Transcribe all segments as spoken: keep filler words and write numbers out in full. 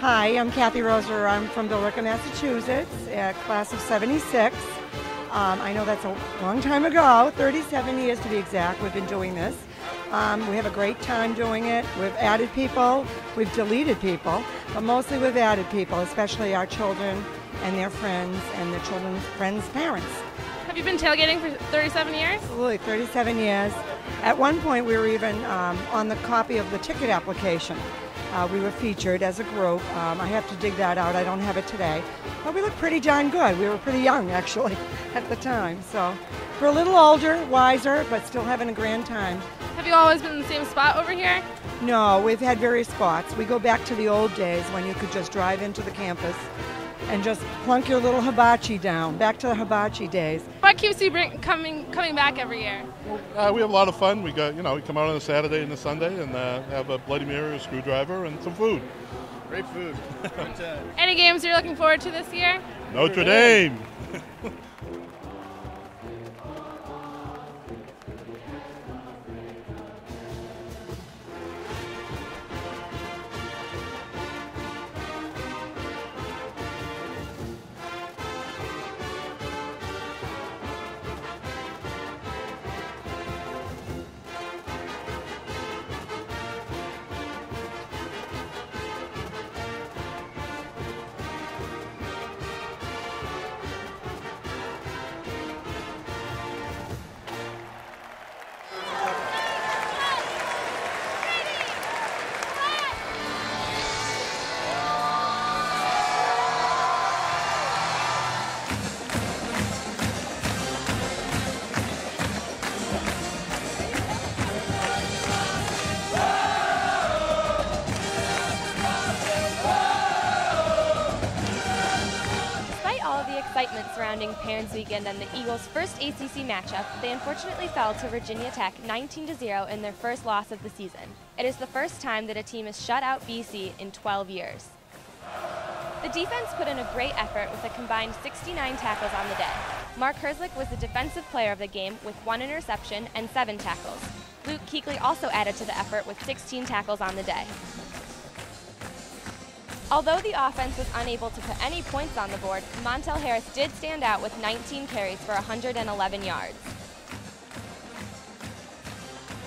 Hi, I'm Kathy Roser. I'm from Dorrico, Massachusetts, class of seventy-six. Um, I know that's a long time ago, thirty-seven years to be exact, we've been doing this. Um, we have a great time doing it. We've added people, we've deleted people, but mostly we've added people, especially our children and their friends and their children's friends' parents. Have you been tailgating for thirty-seven years? Absolutely, thirty-seven years. At one point we were even um, on the copy of the ticket application. Uh, we were featured as a group. Um, I have to dig that out. I don't have it today. But we looked pretty darn good. We were pretty young, actually, at the time. So we're a little older, wiser, but still having a grand time. Have you always been in the same spot over here? No, we've had various spots. We go back to the old days when you could just drive into the campus and just plunk your little hibachi down, back to the hibachi days. What keeps you bring, coming coming back every year? Uh, we have a lot of fun. We go, you know, we come out on a Saturday and a Sunday and uh, have a Bloody Mary, a screwdriver, and some food. Great food. Any games you're looking forward to this year? Notre Dame. Excitement surrounding Parents Weekend and the Eagles' first A C C matchup, they unfortunately fell to Virginia Tech nineteen to zero in their first loss of the season. It is the first time that a team has shut out B C in twelve years. The defense put in a great effort with a combined sixty-nine tackles on the day. Mark Herzlich was the defensive player of the game with one interception and seven tackles. Luke Kuechly also added to the effort with sixteen tackles on the day. Although the offense was unable to put any points on the board, Montel Harris did stand out with nineteen carries for one hundred eleven yards.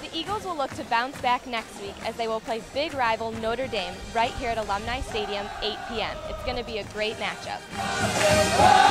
The Eagles will look to bounce back next week as they will play big rival Notre Dame right here at Alumni Stadium, eight p m It's going to be a great matchup.